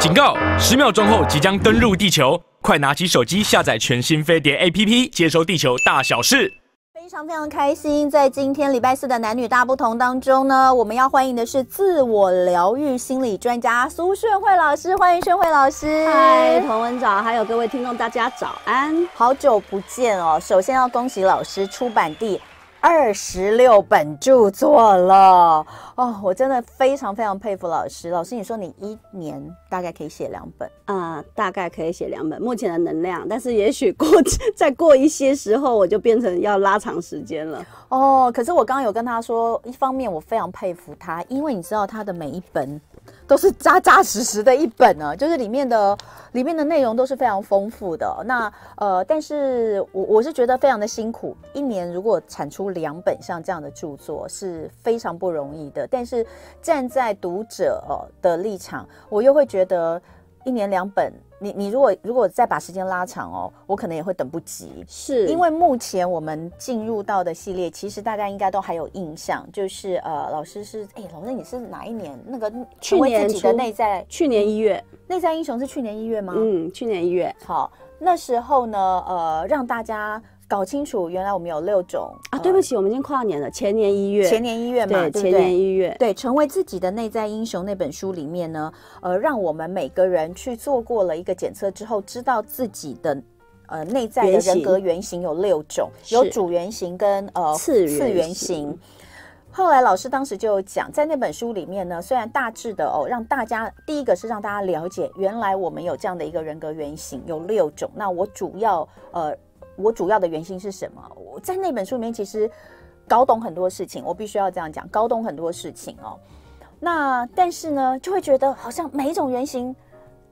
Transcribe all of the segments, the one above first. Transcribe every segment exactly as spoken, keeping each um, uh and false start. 警告！十秒钟后即将登陆地球，快拿起手机下载全新飞碟 A P P， 接收地球大小事。 非常非常开心，在今天礼拜四的男女大不同当中呢，我们要欢迎的是自我疗愈心理专家苏炫慧老师，欢迎炫慧老师。嗨，同文早，还有各位听众，大家早安，好久不见哦。首先要恭喜老师出版第二十六本著作了哦，我真的非常非常佩服老师。老师，你说你一年大概可以写两本啊、呃？大概可以写两本，目前的能量。但是也许过再过一些时候，我就变成要拉长时间了哦。可是我刚刚有跟他说，一方面我非常佩服他，因为你知道他的每一本都是扎扎实实的一本啊，就是里面的里面的内容都是非常丰富的。那呃，但是我我是觉得非常的辛苦，一年如果产出 两本像这样的著作是非常不容易的，但是站在读者哦的立场，我又会觉得一年两本，你你如果如果再把时间拉长哦，我可能也会等不及，是因为目前我们进入到的系列，其实大家应该都还有印象，就是呃，老师是哎，老师你是哪一年那个去年自己的内在，去年一月，内在英雄是去年一月吗？嗯，去年一月，好，那时候呢，呃，让大家 搞清楚，原来我们有六种啊！对不起，我们已经跨年了，前年一月，前年一月嘛，对，前年一月，对，成为自己的内在英雄那本书里面呢，呃，让我们每个人去做过了一个检测之后，知道自己的 呃，内在的人格原型有六种，有主原型跟呃次原型。 后来老师当时就讲，在那本书里面呢，虽然大致的哦，让大家第一个是让大家了解，原来我们有这样的一个人格原型有六种。那我主要呃，我主要的原型是什么？我在那本书里面其实搞懂很多事情，我必须要这样讲，搞懂很多事情哦。那但是呢，就会觉得好像每一种原型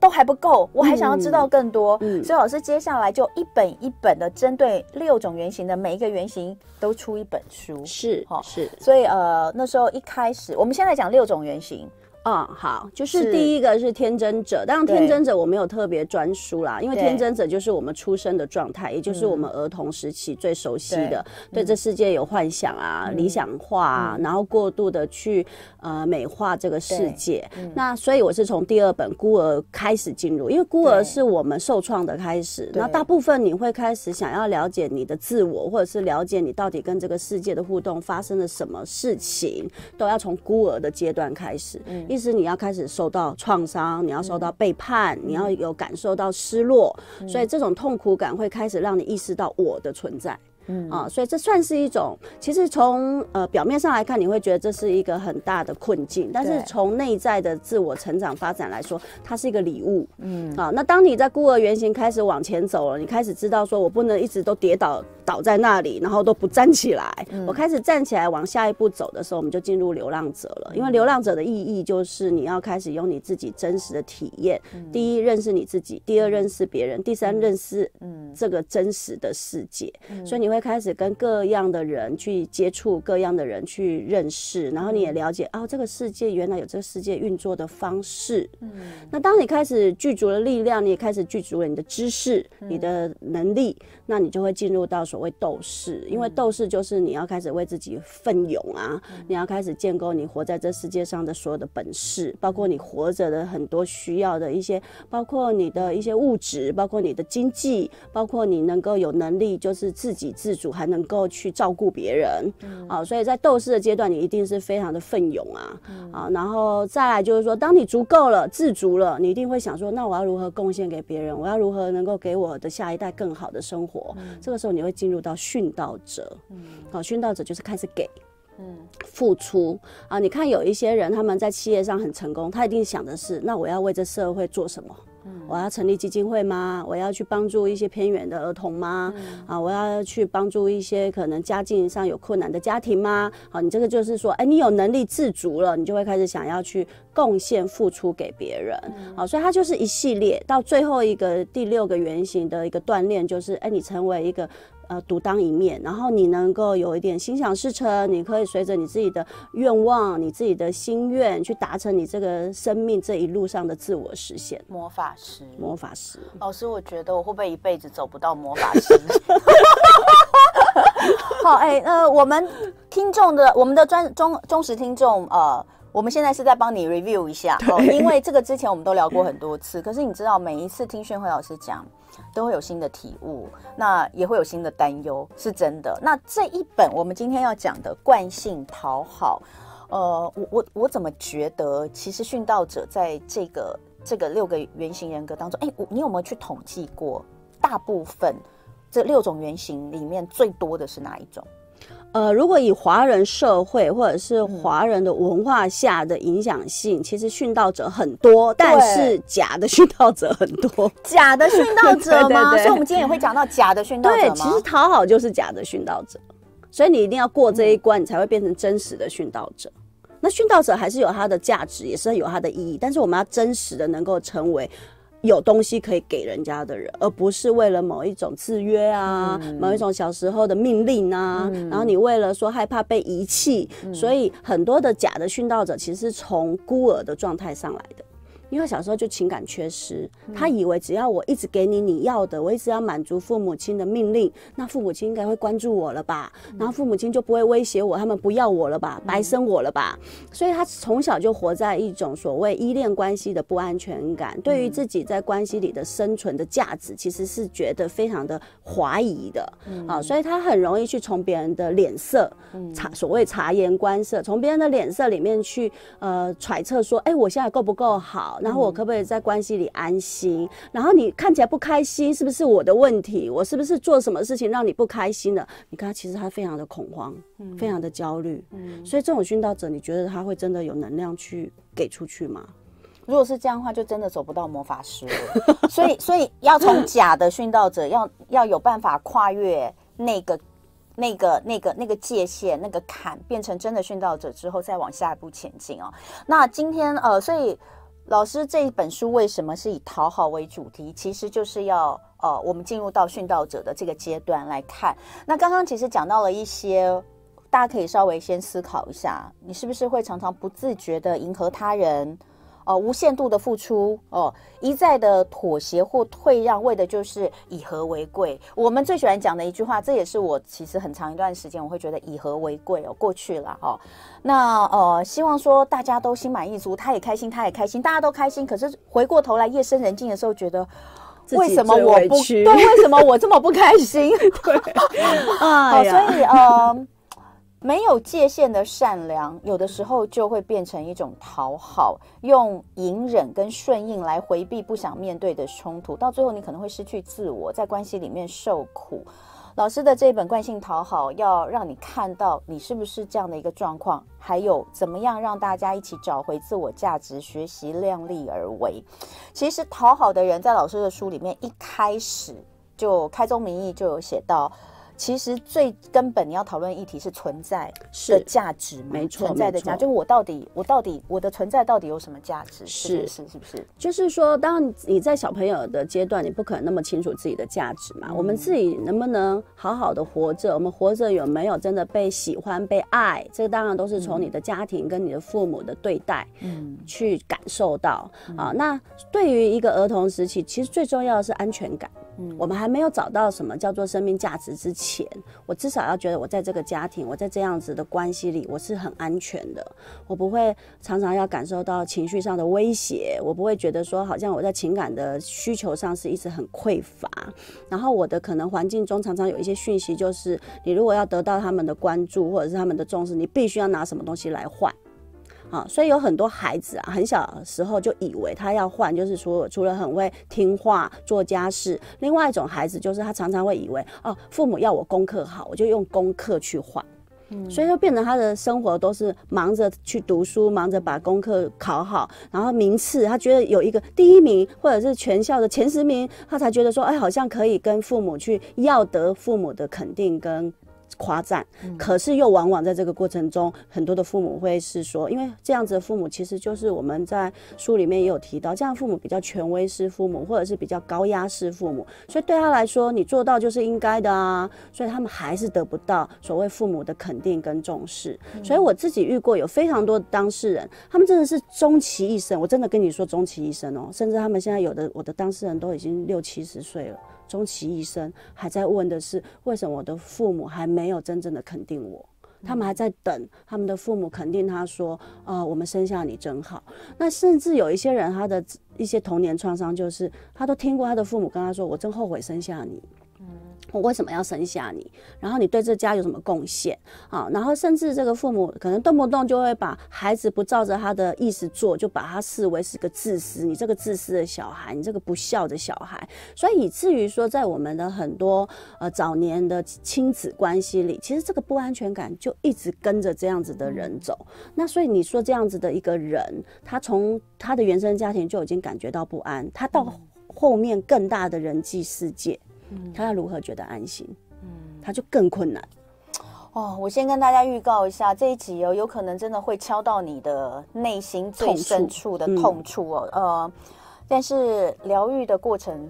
都还不够，我还想要知道更多，嗯嗯、所以老师接下来就一本一本的针对六种原型的每一个原型都出一本书，是哈是。哦、是所以呃那时候一开始，我们先来讲六种原型，嗯好，就是第一个是天真者，当然天真者我没有特别专书啦，因为天真者就是我们出生的状态，也就是我们儿童时期最熟悉的，嗯、对这世界有幻想啊、嗯、理想化啊，嗯、然后过度的去 呃，美化这个世界，嗯、那所以我是从第二本孤儿开始进入，因为孤儿是我们受创的开始。那大部分你会开始想要了解你的自我，或者是了解你到底跟这个世界的互动发生了什么事情，都要从孤儿的阶段开始。嗯、意思你要开始受到创伤，你要受到背叛，嗯、你要有感受到失落，嗯、所以这种痛苦感会开始让你意识到我的存在。 嗯啊，所以这算是一种，其实从呃表面上来看，你会觉得这是一个很大的困境，但是从内在的自我成长发展来说，它是一个礼物。嗯啊，那当你在孤儿原型开始往前走了，你开始知道说我不能一直都跌倒倒在那里，然后都不站起来。嗯、我开始站起来往下一步走的时候，我们就进入流浪者了。因为流浪者的意义就是你要开始用你自己真实的体验，嗯、第一认识你自己，第二认识别人，第三认识嗯这个真实的世界，嗯、所以你会 会开始跟各样的人去接触，各样的人去认识，然后你也了解哦，这个世界原来有这个世界运作的方式。嗯，那当你开始具足了力量，你也开始具足了你的知识、嗯、你的能力，那你就会进入到所谓斗士，因为斗士就是你要开始为自己奋勇啊，嗯、你要开始建构你活在这世界上的所有的本事，包括你活着的很多需要的一些，包括你的一些物质，包括你的经济，包括你能够有能力就是自己 自主还能够去照顾别人，嗯、啊，所以在斗士的阶段，你一定是非常的奋勇啊，嗯、啊，然后再来就是说，当你足够了、自足了，你一定会想说，那我要如何贡献给别人？我要如何能够给我的下一代更好的生活？嗯、这个时候你会进入到殉道者，嗯，好、啊，殉道者就是开始给。 嗯，付出啊！你看有一些人，他们在企业上很成功，他一定想的是，那我要为这社会做什么？嗯、我要成立基金会吗？我要去帮助一些偏远的儿童吗？嗯、啊，我要去帮助一些可能家境上有困难的家庭吗？好、啊，你这个就是说，哎、欸，你有能力自足了，你就会开始想要去贡献、付出给别人。好、啊，所以它就是一系列到最后一个第六个原型的一个锻炼，就是哎、欸，你成为一个 呃，独当一面，然后你能够有一点心想事成，你可以随着你自己的愿望、你自己的心愿去达成你这个生命这一路上的自我实现。魔法师，魔法师，老师，我觉得我会不会一辈子走不到魔法师？好，哎、欸，呃，我们听众的，我们的专忠忠实听众，呃。我们现在是在帮你 review 一下哦，因为这个之前我们都聊过很多次，可是你知道每一次听宣慧老师讲，都会有新的体悟，那也会有新的担忧，是真的。那这一本我们今天要讲的惯性讨好，呃，我我我怎么觉得，其实殉道者在这个这个六个原型人格当中，哎，你有没有去统计过，大部分这六种原型里面最多的是哪一种？呃，如果以华人社会或者是华人的文化下的影响性，嗯、其实殉道者很多，但是假的殉道者很多。假的殉道者吗？对对对，所以我们今天也会讲到假的殉道者吗？对，其实讨好就是假的殉道者，所以你一定要过这一关，嗯、你才会变成真实的殉道者。那殉道者还是有它的价值，也是有它的意义，但是我们要真实的能够成为有东西可以给人家的人，而不是为了某一种制约啊，嗯、某一种小时候的命令啊，嗯、然后你为了说害怕被遗弃，嗯、所以很多的假的殉道者其实是从孤儿的状态上来的，因为小时候就情感缺失，嗯、他以为只要我一直给你你要的，我一直要满足父母亲的命令，那父母亲应该会关注我了吧，嗯、然后父母亲就不会威胁我，他们不要我了吧，嗯、白生我了吧，所以他从小就活在一种所谓依恋关系的不安全感，嗯、对于自己在关系里的生存的价值其实是觉得非常的怀疑的，嗯、啊，所以他很容易去从别人的脸色，嗯、察所谓察言观色，从别人的脸色里面去呃揣测说，哎，我现在够不够好，然后我可不可以在关系里安心，嗯、然后你看起来不开心是不是我的问题，我是不是做什么事情让你不开心了，你看他其实他非常的恐慌，嗯、非常的焦虑，嗯、所以这种殉道者你觉得他会真的有能量去给出去吗？如果是这样的话就真的走不到魔法师了。所以所以要从假的殉道者要要有办法跨越那个那个、那个、那个界限、那个坎，变成真的殉道者之后再往下一步前进哦。那今天呃所以老师这一本书为什么是以讨好为主题？其实就是要呃，我们进入到殉道者的这个阶段来看。那刚刚其实讲到了一些，大家可以稍微先思考一下，你是不是会常常不自觉的迎合他人，呃，无限度的付出，哦、呃，一再的妥协或退让，为的就是以和为贵。我们最喜欢讲的一句话，这也是我其实很长一段时间我会觉得以和为贵哦，过去了哦。那呃，希望说大家都心满意足，他也开心，他也开心，大家都开心。可是回过头来，夜深人静的时候，觉得为什么我不对？为什么我这么不开心？对，哎呀，哦，所以呃。没有界限的善良，有的时候就会变成一种讨好，用隐忍跟顺应来回避不想面对的冲突，到最后你可能会失去自我，在关系里面受苦。老师的这本惯性讨好要让你看到你是不是这样的一个状况，还有怎么样让大家一起找回自我价值，学习量力而为。其实讨好的人在老师的书里面一开始就开宗明义就有写到，其实最根本你要讨论议题是存在的价值，没错，存在的价值就是我到底我到底我的存在到底有什么价值，是是是不是？就是说，当你在小朋友的阶段，你不可能那么清楚自己的价值嘛。嗯、我们自己能不能好好的活着？我们活着有没有真的被喜欢、被爱？这当然都是从你的家庭跟你的父母的对待，嗯，去感受到、嗯、啊。那对于一个儿童时期，其实最重要的是安全感。嗯、我们还没有找到什么叫做生命价值之前，我至少要觉得我在这个家庭，我在这样子的关系里，我是很安全的，我不会常常要感受到情绪上的威胁，我不会觉得说好像我在情感的需求上是一直很匮乏，然后我的可能环境中常常有一些讯息，就是你如果要得到他们的关注或者是他们的重视，你必须要拿什么东西来换啊，所以有很多孩子啊，很小的时候就以为他要换，就是除除了很会听话做家事，另外一种孩子就是他常常会以为哦，父母要我功课好，我就用功课去换，嗯、所以就变成他的生活都是忙着去读书，忙着把功课考好，然后名次他觉得有一个第一名或者是全校的前十名，他才觉得说，哎，好像可以跟父母去要得父母的肯定跟夸赞，可是又往往在这个过程中，很多的父母会是说，因为这样子的父母其实就是我们在书里面也有提到，这样父母比较权威式父母，或者是比较高压式父母，所以对他来说，你做到就是应该的啊，所以他们还是得不到所谓父母的肯定跟重视。嗯、所以我自己遇过有非常多的当事人，他们真的是终其一生，我真的跟你说终其一生哦，甚至他们现在有的我的当事人都已经六七十岁了。终其一生还在问的是，为什么我的父母还没有真正的肯定我，他们还在等他们的父母肯定他说啊、呃，我们生下你真好。那甚至有一些人，他的一些童年创伤就是他都听过他的父母跟他说，我真后悔生下你。 我为什么要生下你？然后你对这家有什么贡献啊？然后甚至这个父母可能动不动就会把孩子不照着他的意思做，就把他视为是个自私，你这个自私的小孩，你这个不孝的小孩。所以以至于说，在我们的很多呃早年的亲子关系里，其实这个不安全感就一直跟着这样子的人走。那所以你说这样子的一个人，他从他的原生家庭就已经感觉到不安，他到后面更大的人际世界。 他要如何觉得安心？嗯，他就更困难。哦，我先跟大家预告一下，这一集哦，有可能真的会敲到你的内心最深处的痛处哦。嗯、呃，但是疗愈的过程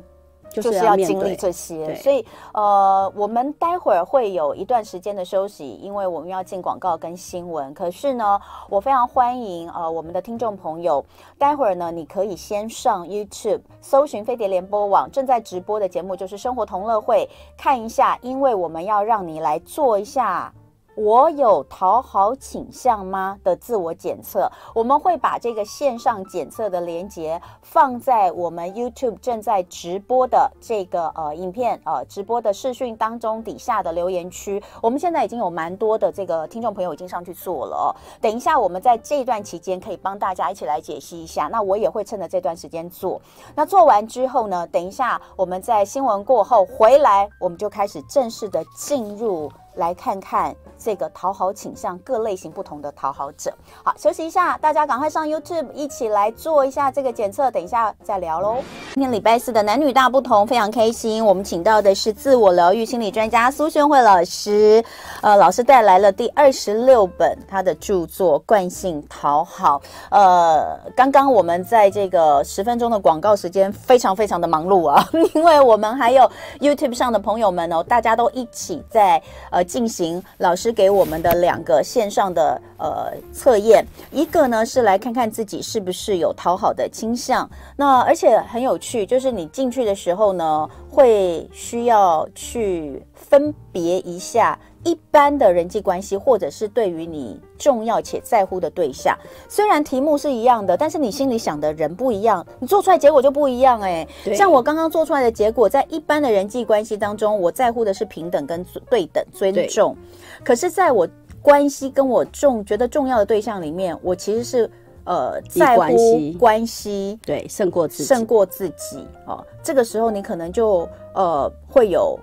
就是要经历这些，所以呃，我们待会儿会有一段时间的休息，因为我们要进广告跟新闻。可是呢，我非常欢迎呃我们的听众朋友，待会儿呢，你可以先上 YouTube。 搜寻飞碟联播网正在直播的节目就是生活同乐会，看一下，因为我们要让你来做一下“我有讨好倾向吗”的自我检测。我们会把这个线上检测的连结放在我们 YouTube 正在直播的这个呃影片呃直播的视讯当中底下的留言区。我们现在已经有蛮多的这个听众朋友已经上去做了、哦，等一下我们在这一段期间可以帮大家一起来解析一下。那我也会趁着这段时间做。那做完之后呢，等一下我们在新闻过后回来，我们就开始正式的进入。 来看看这个讨好倾向各类型不同的讨好者。好，休息一下，大家赶快上 YouTube 一起来做一下这个检测，等一下再聊喽。今天礼拜四的男女大不同非常开心，我们请到的是自我疗愈心理专家苏絢慧老师，呃，老师带来了第二十六本他的著作《惯性讨好》。呃，刚刚我们在这个十分钟的广告时间非常非常的忙碌啊，因为我们还有 YouTube 上的朋友们哦，大家都一起在呃。 进行老师给我们的两个线上的呃测验，一个呢是来看看自己是不是有讨好的倾向，那而且很有趣，就是你进去的时候呢，会需要去分别一下一般的人际关系，或者是对于你重要且在乎的对象。虽然题目是一样的，但是你心里想的人不一样，你做出来结果就不一样哎、欸。像我刚刚做出来的结果，在一般的人际关系当中，我在乎的是平等跟对等、尊重。可是，在我关系跟我重觉得重要的对象里面，我其实是。 呃，在乎关系对胜过自己，胜过自己哦。这个时候你可能就呃会有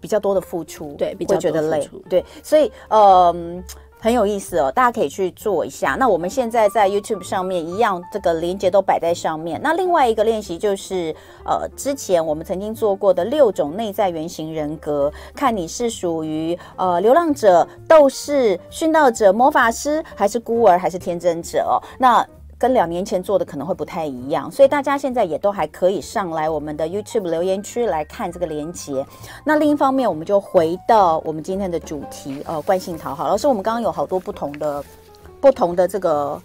比较多的付出，对，比较多的付出，对，所以呃很有意思哦，大家可以去做一下。那我们现在在 YouTube 上面一样，这个连结都摆在上面。那另外一个练习就是呃之前我们曾经做过的六种内在原型人格，看你是属于呃流浪者、斗士、殉道者、魔法师，还是孤儿，还是天真者哦。那 跟两年前做的可能会不太一样，所以大家现在也都还可以上来我们的 YouTube 留言区来看这个连结。那另一方面，我们就回到我们今天的主题，呃，惯性讨好。老师，我们刚刚有好多不同的、不同的这个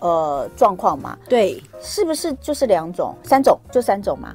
呃状况嘛？对，是不是就是两种、三种，就三种嘛？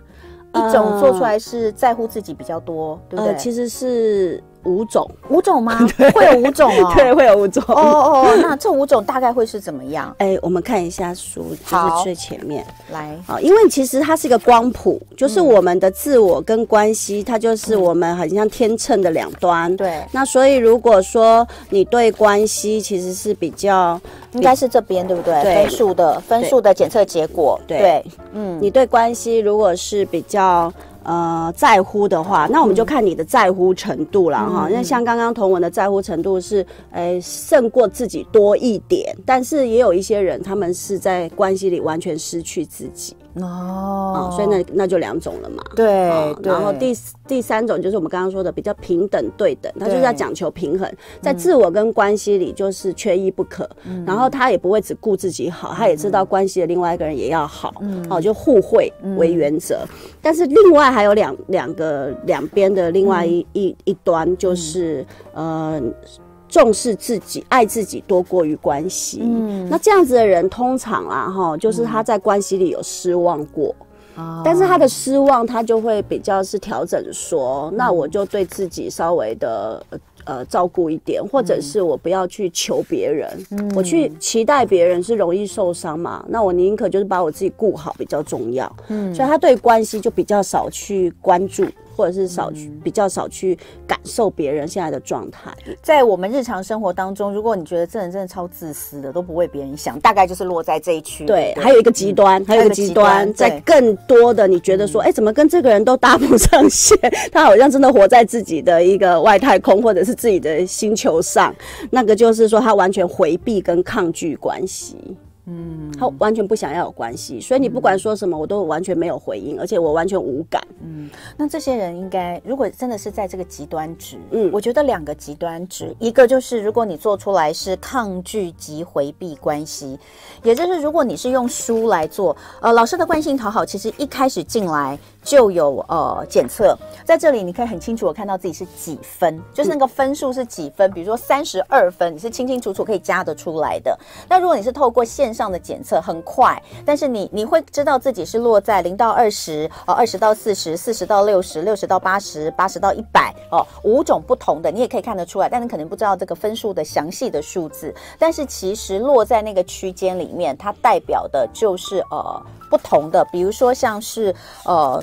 一种做出来是在乎自己比较多，呃、对不对？呃、其实是。 五种，五种吗？会有五种哦。对，会有五种。哦哦，那这五种大概会是怎么样？哎，我们看一下书，就是最前面来。好，因为其实它是一个光谱，就是我们的自我跟关系，它就是我们很像天秤的两端。对。那所以如果说你对关系其实是比较，应该是这边对不对？分数的分数的检测结果。对。嗯，你对关系如果是比较。 呃，在乎的话，那我们就看你的在乎程度啦。哈、嗯。那像刚刚同文的在乎程度是，诶，胜过自己多一点，但是也有一些人，他们是在关系里完全失去自己。 哦、嗯，所以那那就两种了嘛。对，嗯、对然后第第三种就是我们刚刚说的比较平等对等，他就是要讲求平衡，在自我跟关系里就是缺一不可。嗯、然后他也不会只顾自己好，嗯、他也知道关系的另外一个人也要好，好、嗯哦、就互惠为原则。嗯、但是另外还有两两个两边的另外一、嗯、一一端就是、嗯、呃。 重视自己，爱自己多过于关系。嗯，那这样子的人通常啊，哈，就是他在关系里有失望过，嗯、但是他的失望他就会比较是调整说，嗯、那我就对自己稍微的。 呃呃照顾一点，或者是我不要去求别人，嗯、我去期待别人是容易受伤嘛，那我宁可就是把我自己顾好比较重要。嗯，所以他对关系就比较少去关注。 或者是少去、嗯、比较少去感受别人现在的状态。在我们日常生活当中，如果你觉得这人真的超自私的，都不为别人想，大概就是落在这一区。对，对还有一个极端，嗯、还有一个极端，在更多的你觉得说，哎、嗯欸，怎么跟这个人都搭不上线？他好像真的活在自己的一个外太空，或者是自己的星球上。那个就是说，他完全回避跟抗拒关系。 嗯，他完全不想要有关系，所以你不管说什么，我都完全没有回应，而且我完全无感。嗯，那这些人应该，如果真的是在这个极端值，嗯，我觉得两个极端值，一个就是如果你做出来是抗拒及回避关系，也就是如果你是用书来做，呃，老师的惯性讨好其实一开始进来就有呃检测，在这里你可以很清楚我看到自己是几分，就是那个分数是几分，比如说三十二分，你是清清楚楚可以加得出来的。那如果你是透过线上 上的检测很快，但是你你会知道自己是落在零到二十，呃，二十到四十，四十到六十，六十到八十，八十到一百，哦，五种不同的，你也可以看得出来，但你可能不知道这个分数的详细的数字，但是其实落在那个区间里面，它代表的就是呃不同的，比如说像是呃。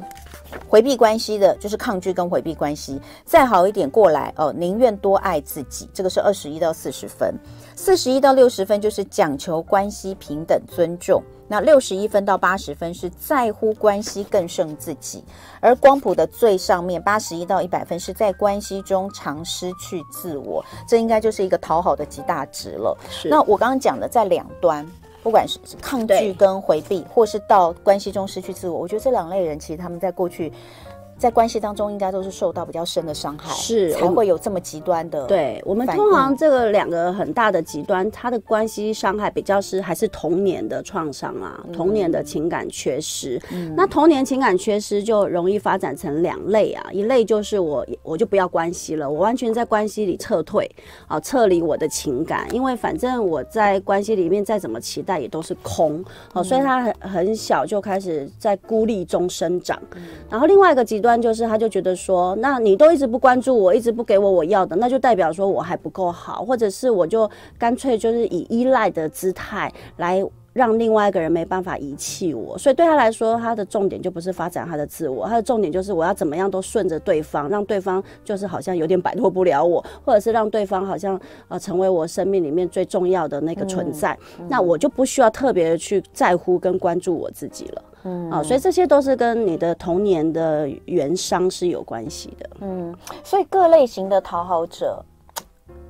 回避关系的就是抗拒跟回避关系，再好一点过来哦，宁愿多爱自己，这个是二十一到四十分，四十一到六十分就是讲求关系平等尊重，那六十一分到八十分是在乎关系更胜自己，而光谱的最上面八十一到一百分是在关系中常失去自我，这应该就是一个讨好的极大值了。那我刚刚讲的在两端。 不管是抗拒跟回避，或是到关系中失去自我，我觉得这两类人其实他们在过去在关系当中应该都是受到比较深的伤害，是才会有这么极端的。对我们通常这个两个很大的极端，他的关系伤害比较是还是童年的创伤啊，嗯、童年的情感缺失。嗯、那童年情感缺失就容易发展成两类啊，一类就是我我就不要关系了，我完全在关系里撤退啊，撤离我的情感，因为反正我在关系里面再怎么期待也都是空，好、啊，嗯、所以他很很小就开始在孤立中生长。嗯、然后另外一个极端。 就是他就觉得说，那你都一直不关注我，一直不给我我要的，那就代表说我还不够好，或者是我就干脆就是以依赖的姿态来。 让另外一个人没办法遗弃我，所以对他来说，他的重点就不是发展他的自我，他的重点就是我要怎么样都顺着对方，让对方就是好像有点摆脱不了我，或者是让对方好像呃成为我生命里面最重要的那个存在，嗯嗯、那我就不需要特别的去在乎跟关注我自己了，嗯、啊，所以这些都是跟你的童年的原伤是有关系的，嗯，所以各类型的讨好者，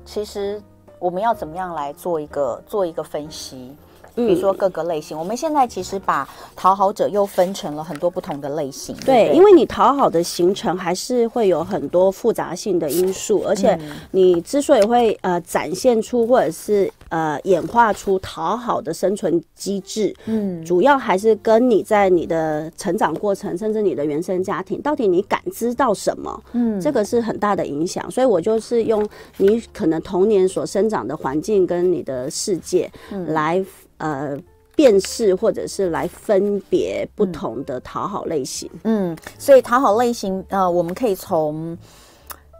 其实我们要怎么样来做一个做一个分析？ 比如说各个类型，嗯、我们现在其实把讨好者又分成了很多不同的类型。对，对对因为你讨好的形成还是会有很多复杂性的因素，而且你之所以会呃展现出或者是呃演化出讨好的生存机制，嗯，主要还是跟你在你的成长过程，甚至你的原生家庭，到底你感知到什么，嗯，这个是很大的影响。所以我就是用你可能童年所生长的环境跟你的世界来。 呃，辨识或者是来分别不同的讨好类型。嗯，所以讨好类型，呃，我们可以从，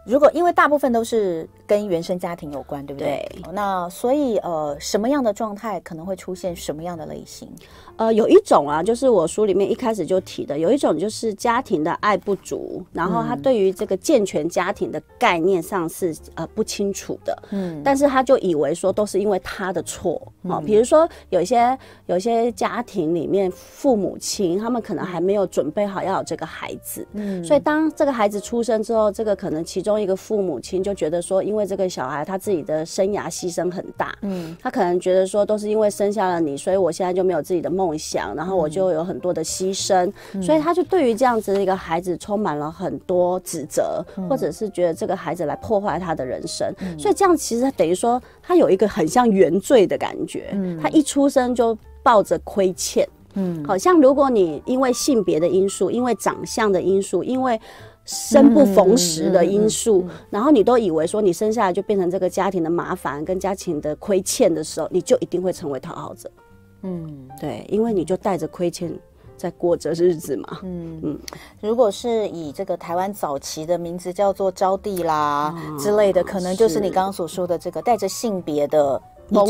如果因为大部分都是跟原生家庭有关，对不对？对。那所以呃，什么样的状态可能会出现什么样的类型？呃，有一种啊，就是我书里面一开始就提的，有一种就是家庭的爱不足，然后他对于这个健全家庭的概念上是呃不清楚的。嗯。但是他就以为说都是因为他的错。 哦，比如说有些有些家庭里面父母亲他们可能还没有准备好要有这个孩子，嗯，所以当这个孩子出生之后，这个可能其中一个父母亲就觉得说，因为这个小孩他自己的生涯牺牲很大，嗯，他可能觉得说都是因为生下了你，所以我现在就没有自己的梦想，然后我就有很多的牺牲，嗯、所以他就对于这样子的一个孩子充满了很多指责，嗯、或者是觉得这个孩子来破坏他的人生，嗯、所以这样其实等于说他有一个很像原罪的感觉。 嗯、他一出生就抱着亏欠，嗯，好像如果你因为性别的因素，因为长相的因素，因为生不逢时的因素，嗯嗯嗯嗯、然后你都以为说你生下来就变成这个家庭的麻烦跟家庭的亏欠的时候，你就一定会成为讨好者，嗯，对，因为你就带着亏欠在过着日子嘛。嗯嗯，如果是以这个台湾早期的名字叫做招娣啦、啊、之类的，可能就是你刚刚所说的这个带着性别的。 一种、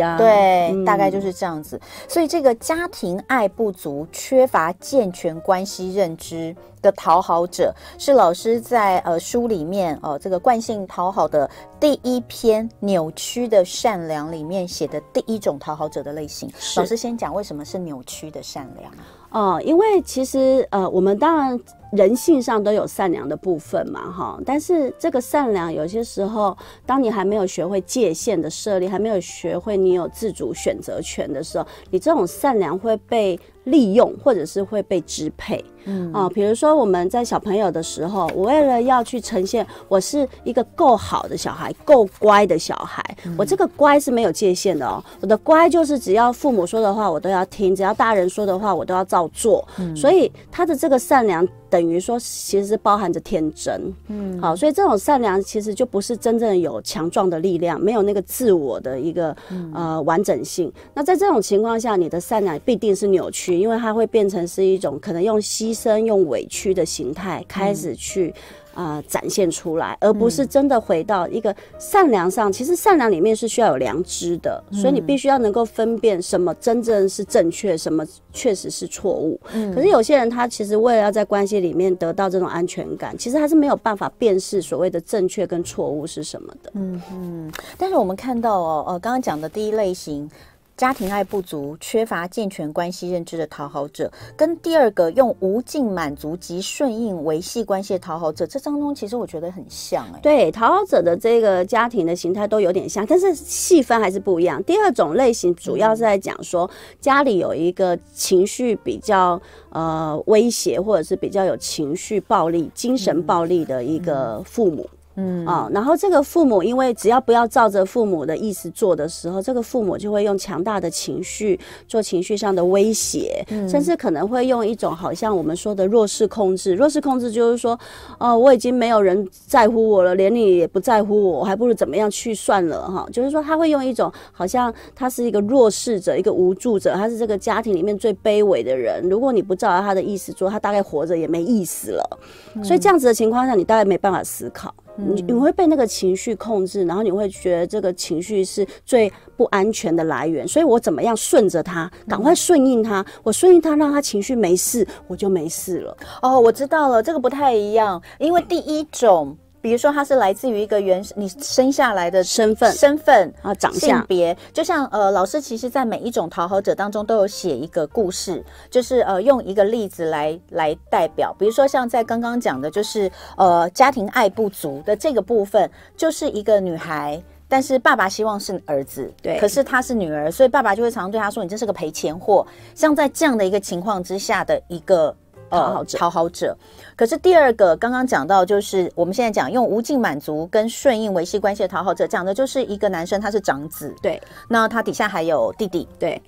啊、对，嗯、大概就是这样子。所以这个家庭爱不足、缺乏健全关系认知的讨好者，是老师在呃书里面呃这个惯性讨好的第一篇扭曲的善良里面写的第一种讨好者的类型。老师先讲为什么是扭曲的善良哦、呃，因为其实呃我们当然人性上都有善良的部分嘛哈，但是这个善良有些时候，当你还没有学会界限的设立，还没有学会你有自主选择权的时候，你这种善良会被利用，或者是会被支配。嗯啊、呃，比如说我们在小朋友的时候，我为了要去呈现我是一个够好的小孩，够乖的小孩，嗯、我这个乖是没有界限的哦，我的乖就是只要父母说的话我都要听，只要大人说的话我都要照做。嗯、所以他的这个善良。 等于说，其实是包含着天真，嗯，好，所以这种善良其实就不是真正有强壮的力量，没有那个自我的一个、嗯、呃完整性。那在这种情况下，你的善良必定是扭曲，因为它会变成是一种可能用牺牲、用委屈的形态开始去。嗯 呃，展现出来，而不是真的回到一个善良上。嗯、其实善良里面是需要有良知的，嗯、所以你必须要能够分辨什么真正是正确，什么确实是错误。嗯、可是有些人他其实为了要在关系里面得到这种安全感，其实他是没有办法辨识所谓的正确跟错误是什么的。嗯嗯。但是我们看到哦，呃，刚刚讲的第一类型。 家庭爱不足、缺乏健全关系认知的讨好者，跟第二个用无尽满足及顺应维系关系的讨好者，这当中其实我觉得很像哎、欸。对，讨好者的这个家庭的形态都有点像，但是细分还是不一样。第二种类型主要是在讲说，嗯、家里有一个情绪比较呃威胁，或者是比较有情绪暴力、精神暴力的一个父母。嗯嗯 嗯啊、哦，然后这个父母，因为只要不要照着父母的意思做的时候，这个父母就会用强大的情绪做情绪上的威胁，嗯、甚至可能会用一种好像我们说的弱势控制。弱势控制就是说，哦、呃，我已经没有人在乎我了，连你也不在乎我，我还不如怎么样去算了哈。就是说，他会用一种好像他是一个弱势者，一个无助者，他是这个家庭里面最卑微的人。如果你不照着他的意思做，他大概活着也没意思了。嗯、所以这样子的情况下，你大概没办法思考。 你你会被那个情绪控制，然后你会觉得这个情绪是最不安全的来源，所以我怎么样顺着他，赶快顺应他，我顺应他，让他情绪没事，我就没事了。哦，我知道了，这个不太一样，因为第一种。 比如说，它是来自于一个原你生下来的身份、身份啊、长相、性别，就像呃，老师其实，在每一种讨好者当中都有写一个故事，就是呃，用一个例子来来代表。比如说，像在刚刚讲的，就是呃，家庭爱不足的这个部分，就是一个女孩。 但是爸爸希望是儿子，对，可是她是女儿，所以爸爸就会常常对她说：“你真是个赔钱货。”像在这样的一个情况之下的一个呃讨好者，讨好者。可是第二个刚刚讲到，就是我们现在讲用无尽满足跟顺应维系关系的讨好者，讲的就是一个男生，他是长子，对，那他底下还有弟弟，对。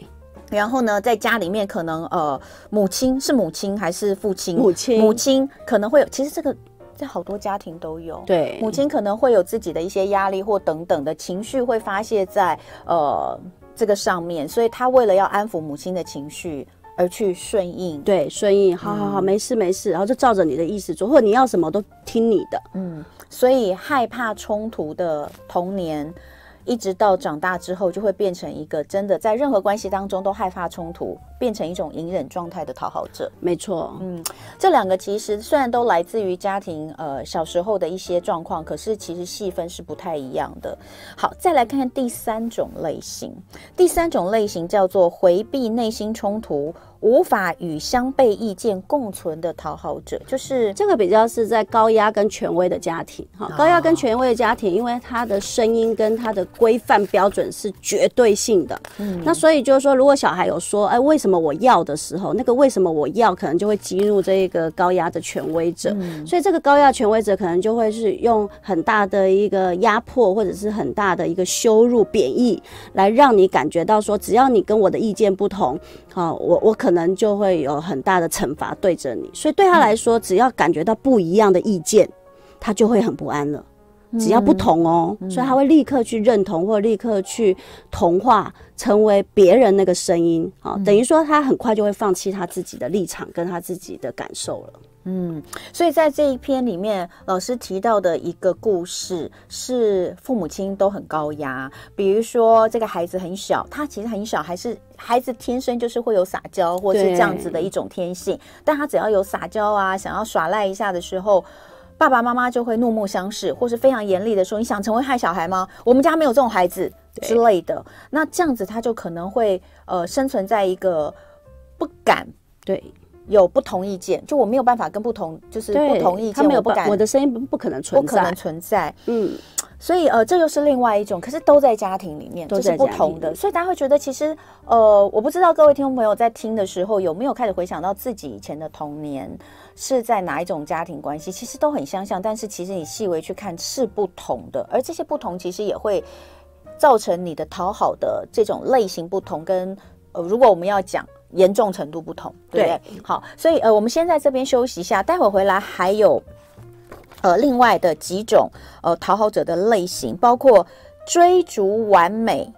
然后呢，在家里面可能呃，母亲是母亲还是父亲？母亲，母亲可能会有。其实这个在好多家庭都有。对，母亲可能会有自己的一些压力或等等的情绪会发泄在呃这个上面，所以她为了要安抚母亲的情绪。 而去顺应，对，顺应，好好好，嗯、没事没事，然后就照着你的意思做，或者你要什么都听你的，嗯，所以害怕冲突的童年，一直到长大之后，就会变成一个真的在任何关系当中都害怕冲突，变成一种隐忍状态的讨好者。没错，嗯，这两个其实虽然都来自于家庭，呃，小时候的一些状况，可是其实细分是不太一样的。好，再来看看第三种类型，第三种类型叫做回避内心冲突。 无法与相悖意见共存的讨好者，就是这个比较是在高压跟权威的家庭。哈、哦，高压跟权威的家庭，因为他的声音跟他的规范标准是绝对性的。嗯，那所以就是说，如果小孩有说“哎，为什么我要”的时候，那个“为什么我要”可能就会激怒这个高压的权威者。嗯、所以这个高压权威者可能就会是用很大的一个压迫，或者是很大的一个羞辱、贬义，来让你感觉到说，只要你跟我的意见不同，好、哦，我我可。 可能就会有很大的惩罚对着你，所以对他来说，只要感觉到不一样的意见，他就会很不安了。只要不同哦，嗯、所以他会立刻去认同或立刻去同化，成为别人那个声音啊，等于说他很快就会放弃他自己的立场跟他自己的感受了。 嗯，所以在这一篇里面，老师提到的一个故事是父母亲都很高压，比如说这个孩子很小，他其实很小，还是孩子天生就是会有撒娇或是这样子的一种天性，但他只要有撒娇啊，想要耍赖一下的时候，爸爸妈妈就会怒目相视，或是非常严厉的说：“你想成为害小孩吗？我们家没有这种孩子之类的。”那这样子他就可能会呃生存在一个不敢对。 有不同意见，就我没有办法跟不同，就是不同意见，我不敢，我的声音不不可能存在，不可能存在，嗯，所以呃，这又是另外一种，可是都在家庭里面，都是不同的，所以大家会觉得其实呃，我不知道各位听众朋友在听的时候有没有开始回想到自己以前的童年是在哪一种家庭关系，其实都很相像，但是其实你细微去看是不同的，而这些不同其实也会造成你的讨好的这种类型不同，跟呃，如果我们要讲。 严重程度不同，对不对？对好，所以呃，我们先在这边休息一下，待会回来还有呃另外的几种呃讨好者的类型，包括追逐完美，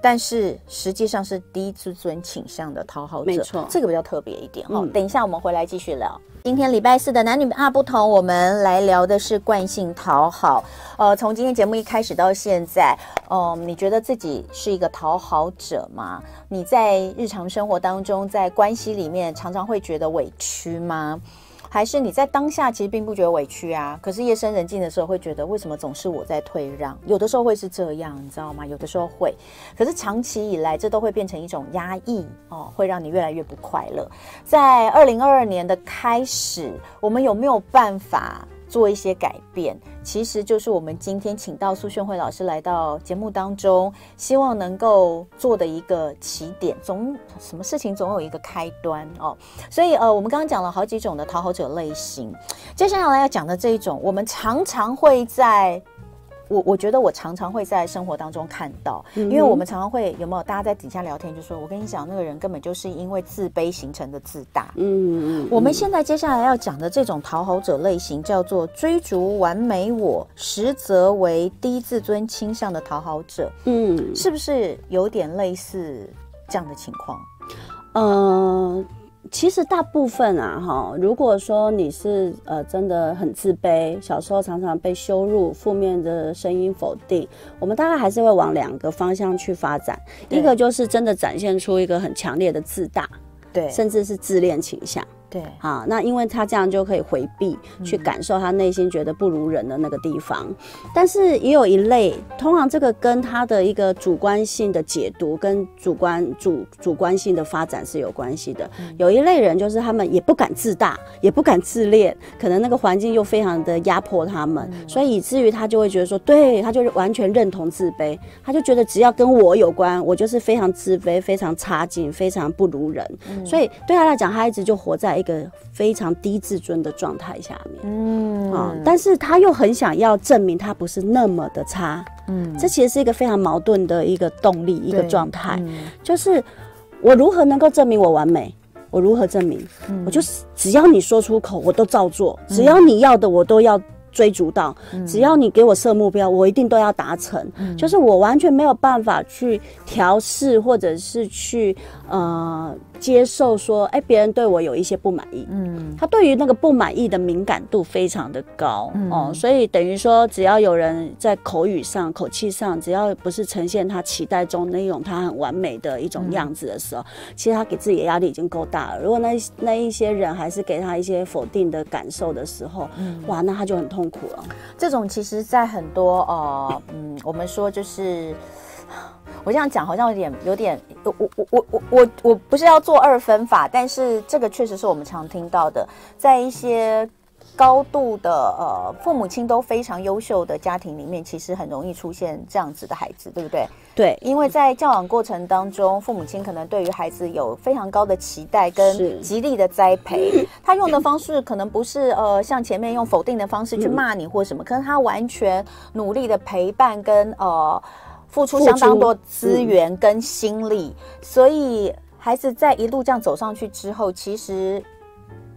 但是实际上是低自尊倾向的讨好者，没错，这个比较特别一点哈。哦嗯、等一下我们回来继续聊。 今天礼拜四的男女大不同，我们来聊的是惯性讨好。呃，从今天节目一开始到现在，嗯、呃，你觉得自己是一个讨好者吗？你在日常生活当中，在关系里面常常会觉得委屈吗？还是你在当下其实并不觉得委屈啊？可是夜深人静的时候，会觉得为什么总是我在退让？有的时候会是这样，你知道吗？有的时候会，可是长期以来，这都会变成一种压抑哦，会让你越来越不快乐。在二零二二年的开始。 是我们有没有办法做一些改变？其实就是我们今天请到苏炫慧老师来到节目当中，希望能够做的一个起点。总什么事情总有一个开端哦，所以呃，我们刚刚讲了好几种的讨好者类型，接下来要讲的这一种，我们常常会在。 我我觉得我常常会在生活当中看到，因为我们常常会有没有大家在底下聊天就说，我跟你讲那个人根本就是因为自卑形成的自大。嗯嗯。我们现在接下来要讲的这种讨好者类型叫做追逐完美我，实则为低自尊倾向的讨好者。嗯，是不是有点类似这样的情况？呃。 其实大部分啊，哈，如果说你是呃真的很自卑，小时候常常被羞辱，负面的声音否定，我们大概还是会往两个方向去发展。一个就是真的展现出一个很强烈的自大，对，甚至是自恋倾向，对，啊，那因为他这样就可以回避，去感受他内心觉得不如人的那个地方。嗯、但是也有一类，通常这个跟他的一个主观性的解读跟主观主主观性的发展是有关系的。嗯、有一类人就是他们也不敢自大，也不敢自恋，可能那个环境又非常的压迫他们，嗯、所以以至于他就会觉得说，对，他就完全认同自卑，他就觉得只要跟我有关，我就是非常自卑、非常差劲、非常不如人。嗯、所以对他来讲，他一直就活在。 一个非常低自尊的状态下面，嗯啊、哦，但是他又很想要证明他不是那么的差，嗯，这其实是一个非常矛盾的一个动力，一个状态，嗯、就是我如何能够证明我完美？我如何证明？嗯、我就只要你说出口，我都照做，只要你要的，我都要。 追逐到，只要你给我设目标，我一定都要达成。嗯、就是我完全没有办法去调试，或者是去呃接受说，哎、欸，别人对我有一些不满意。嗯，他对于那个不满意的敏感度非常的高、嗯、哦，所以等于说，只要有人在口语上、口气上，只要不是呈现他期待中那种他很完美的一种样子的时候，嗯、其实他给自己的压力已经够大了。如果那那一些人还是给他一些否定的感受的时候，嗯、哇，那他就很痛苦。 痛苦了，这种其实，在很多呃，嗯，我们说就是，我这样讲好像有点有点，我我我我我我不是要做二分法，但是这个确实是我们常听到的，在一些高度的呃父母亲都非常优秀的家庭里面，其实很容易出现这样子的孩子，对不对？对，因为在教养过程当中，父母亲可能对于孩子有非常高的期待跟极力的栽培。 他用的方式可能不是呃，像前面用否定的方式去骂你或什么，嗯、可是他完全努力的陪伴跟呃付出相当多资源跟心力，嗯、所以孩子在一路这样走上去之后，其实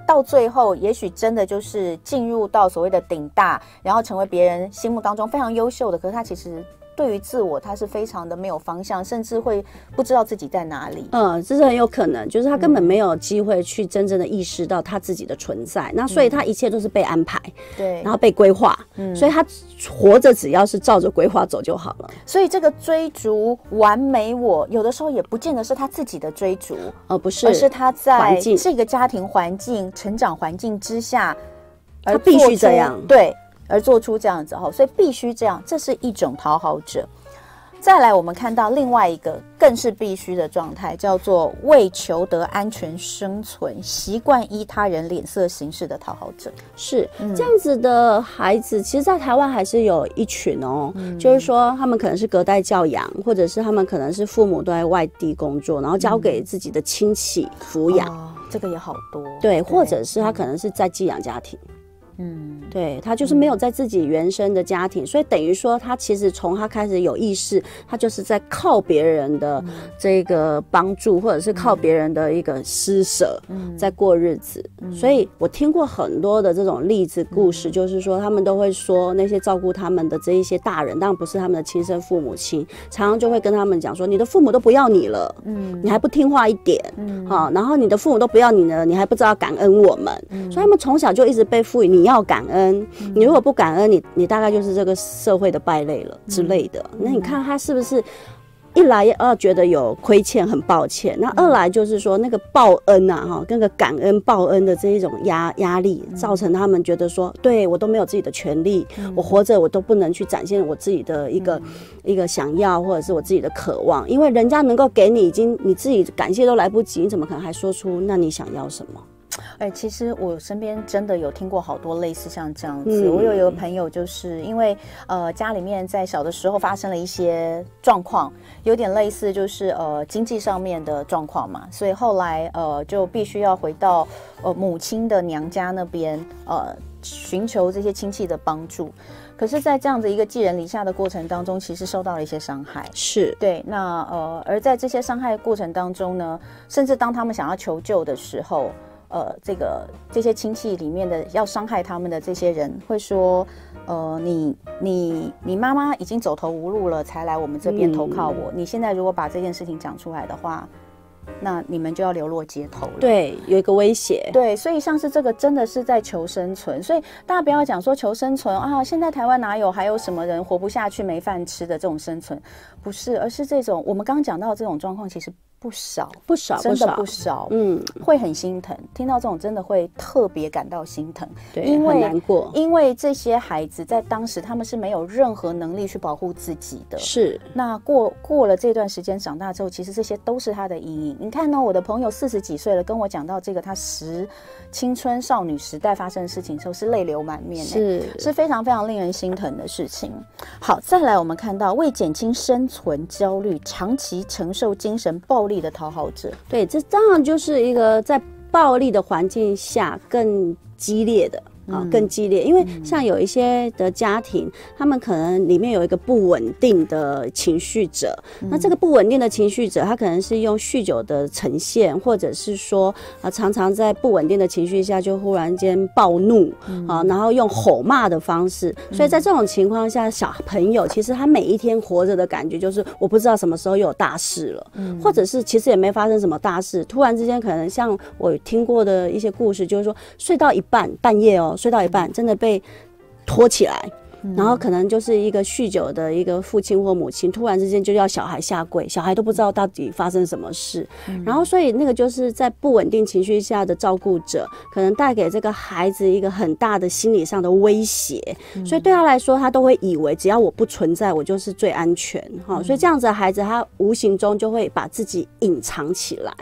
到最后也许真的就是进入到所谓的顶大，然后成为别人心目当中非常优秀的，可是他其实对于自我，他是非常的没有方向，甚至会不知道自己在哪里。嗯，这是很有可能，就是他根本没有机会去真正的意识到他自己的存在。嗯、那所以他一切都是被安排，对、嗯，然后被规划。嗯，所以他活着只要是照着规划走就好了。所以这个追逐完美我，有的时候也不见得是他自己的追逐，而、呃、不是，而是他在这个家庭环境、成长环境之下，他必须这样。对。而做出这样子哈，所以必须这样，这是一种讨好者。再来，我们看到另外一个更是必须的状态，叫做为求得安全生存，习惯依他人脸色行事的讨好者。是、嗯、这样子的孩子，其实，在台湾还是有一群哦，嗯、就是说他们可能是隔代教养，或者是他们可能是父母都在外地工作，然后交给自己的亲戚抚养、嗯哦。这个也好多。对，对或者是他可能是在寄养家庭。嗯，对，他就是没有在自己原生的家庭，嗯、所以等于说他其实从他开始有意识，他就是在靠别人的这个帮助，或者是靠别人的一个施舍，嗯、在过日子。嗯、所以我听过很多的这种例子故事，嗯、就是说他们都会说那些照顾他们的这一些大人，当然不是他们的亲生父母亲，常常就会跟他们讲说，你的父母都不要你了，嗯，你还不听话一点，嗯，啊，然后你的父母都不要你了，你还不知道感恩我们，嗯、所以他们从小就一直被赋予你要。要感恩，你如果不感恩，你你大概就是这个社会的败类了之类的。那你看他是不是一来二觉得有亏欠，很抱歉；那二来就是说那个报恩啊，哈，那个感恩报恩的这一种压压力，造成他们觉得说，对我都没有自己的权利，我活着我都不能去展现我自己的一个一个想要或者是我自己的渴望，因为人家能够给你，已经你自己感谢都来不及，你怎么可能还说出那你想要什么？哎、欸，其实我身边真的有听过好多类似像这样子。嗯、我有一个朋友，就是因为呃家里面在小的时候发生了一些状况，有点类似就是呃经济上面的状况嘛，所以后来呃就必须要回到呃母亲的娘家那边呃寻求这些亲戚的帮助。可是，在这样子一个寄人篱下的过程当中，其实受到了一些伤害。是对，那呃而在这些伤害过程当中呢，甚至当他们想要求救的时候。呃，这个这些亲戚里面的要伤害他们的这些人会说，呃，你你你妈妈已经走投无路了，才来我们这边投靠我。嗯、你现在如果把这件事情讲出来的话，那你们就要流落街头了。对，有一个威胁。对，所以像是这个真的是在求生存，所以大家不要讲说求生存啊，现在台湾哪有还有什么人活不下去没饭吃的这种生存，不是，而是这种我们刚刚讲到的这种状况，其实。不少不少，真的不少，嗯，会很心疼。听到这种真的会特别感到心疼，对，因为很难过。因为这些孩子在当时他们是没有任何能力去保护自己的，是。那过过了这段时间长大之后，其实这些都是他的阴影。你看呢、哦？我的朋友四十几岁了，跟我讲到这个他十青春少女时代发生的事情的时候，是泪流满面、欸，是是非常非常令人心疼的事情。好，再来我们看到为减轻生存焦虑，长期承受精神暴力。暴力的讨好者，对，这当然就是一个在暴力的环境下更激烈的。啊，更激烈，因为像有一些的家庭，他们可能里面有一个不稳定的情绪者，那这个不稳定的情绪者，他可能是用酗酒的呈现，或者是说啊，常常在不稳定的情绪下就忽然间暴怒啊，然后用吼骂的方式，所以在这种情况下，小朋友其实他每一天活着的感觉就是我不知道什么时候又有大事了，或者是其实也没发生什么大事，突然之间可能像我听过的一些故事，就是说睡到一半，半夜哦。睡到一半，真的被拖起来，然后可能就是一个酗酒的一个父亲或母亲，突然之间就要小孩下跪，小孩都不知道到底发生什么事。然后，所以那个就是在不稳定情绪下的照顾者，可能带给这个孩子一个很大的心理上的威胁。所以对他来说，他都会以为只要我不存在，我就是最安全哈。所以这样子的孩子，他无形中就会把自己隐藏起来。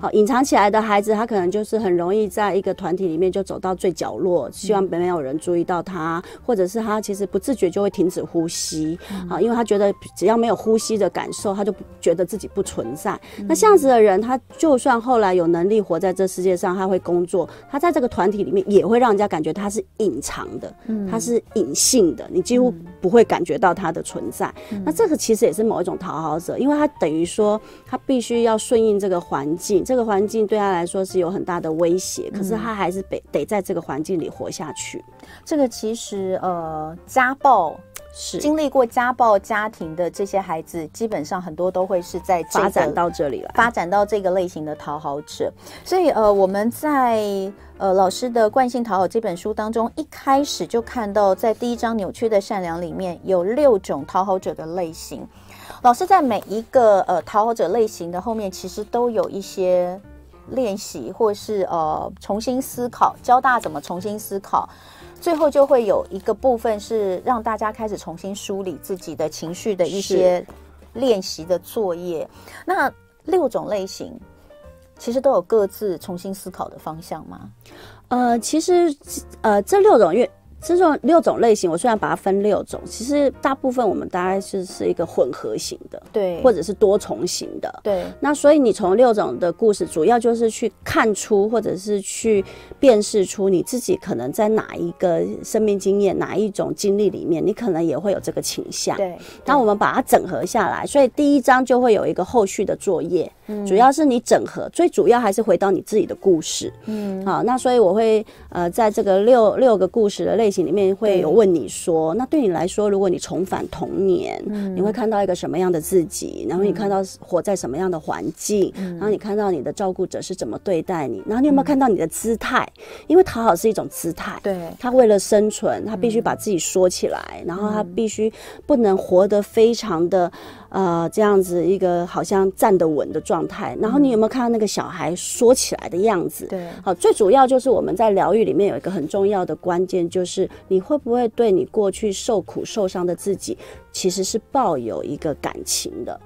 好，隐藏起来的孩子，他可能就是很容易在一个团体里面就走到最角落，希望没有人注意到他，或者是他。其实不自觉就会停止呼吸、嗯、啊，因为他觉得只要没有呼吸的感受，他就觉得自己不存在。嗯、那这样子的人，他就算后来有能力活在这世界上，他会工作，他在这个团体里面也会让人家感觉他是隐藏的，嗯、他是隐性的，你几乎不会感觉到他的存在。嗯、那这个其实也是某一种讨好者，因为他等于说他必须要顺应这个环境，这个环境对他来说是有很大的威胁，可是他还是得得在这个环境里活下去。嗯、这个其实呃家暴。 是经历过家暴家庭的这些孩子，基本上很多都会是在、这个、发展到这里来，发展到这个类型的讨好者。所以，呃，我们在呃老师的《惯性讨好》这本书当中，一开始就看到，在第一章《扭曲的善良》里面有六种讨好者的类型。老师在每一个呃讨好者类型的后面，其实都有一些练习，或是呃重新思考，教大家怎么重新思考。 最后就会有一个部分是让大家开始重新梳理自己的情绪的一些练习的作业。那六种类型其实都有各自重新思考的方向吗？呃，其实呃这六种因为。 这种六种类型，我虽然把它分六种，其实大部分我们大概是是一个混合型的，对，或者是多重型的，对。那所以你从六种的故事，主要就是去看出，或者是去辨识出你自己可能在哪一个生命经验、哪一种经历里面，你可能也会有这个倾向。对。那我们把它整合下来，所以第一章就会有一个后续的作业，嗯、主要是你整合，最主要还是回到你自己的故事。嗯。好，那所以我会呃，在这个六六个故事的类型 里面会有问你说，那对你来说，如果你重返童年，嗯、你会看到一个什么样的自己？然后你看到活在什么样的环境？嗯、然后你看到你的照顾者是怎么对待你？然后你有没有看到你的姿态？嗯、因为讨好是一种姿态，对，他为了生存，他必须把自己缩起来，嗯、然后他必须不能活得非常的。 呃，这样子一个好像站得稳的状态，然后你有没有看到那个小孩缩起来的样子？对、嗯，好、呃，最主要就是我们在疗愈里面有一个很重要的关键，就是你会不会对你过去受苦受伤的自己，其实是抱有一个感情的。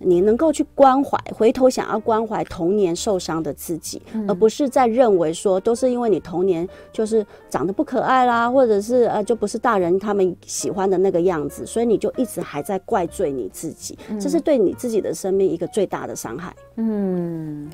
你能够去关怀，回头想要关怀童年受伤的自己，嗯、而不是在认为说都是因为你童年就是长得不可爱啦，或者是呃就不是大人他们喜欢的那个样子，所以你就一直还在怪罪你自己，嗯、这是对你自己的生命一个最大的伤害。嗯，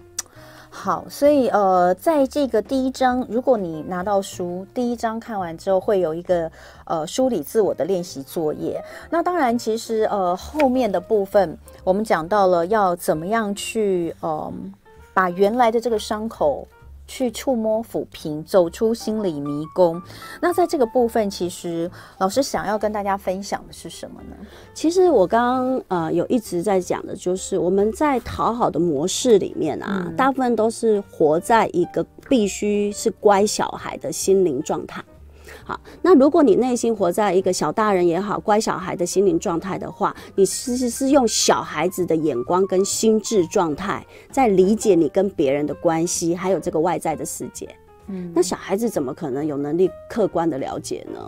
好，所以呃，在这个第一章，如果你拿到书，第一章看完之后会有一个呃梳理自我的练习作业。那当然，其实呃后面的部分。 我们讲到了要怎么样去，嗯，把原来的这个伤口去触摸、抚平，走出心理迷宫。那在这个部分，其实老师想要跟大家分享的是什么呢？其实我刚刚呃有一直在讲的，就是我们在讨好的模式里面啊，嗯、大部分都是活在一个必须是乖小孩的心灵状态。 好，那如果你内心活在一个小大人也好、乖小孩的心灵状态的话，你其实是用小孩子的眼光跟心智状态在理解你跟别人的关系，还有这个外在的世界。嗯，那小孩子怎么可能有能力客观的了解呢？